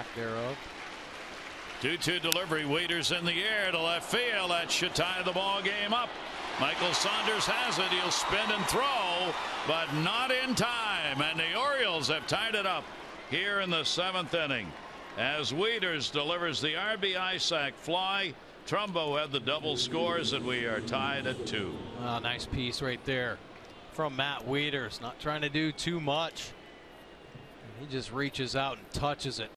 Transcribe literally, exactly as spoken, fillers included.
lack thereof. two two delivery. Wieters in the air to left field. That should tie the ball game up. Michael Saunders has it. He'll spin and throw, but not in time. And the Orioles have tied it up here in the seventh inning. As Wieters delivers the R B I sac fly, Trumbo had the double scores, and we are tied at two. Oh, nice piece right there from Matt Wieters. Not trying to do too much. He just reaches out and touches it.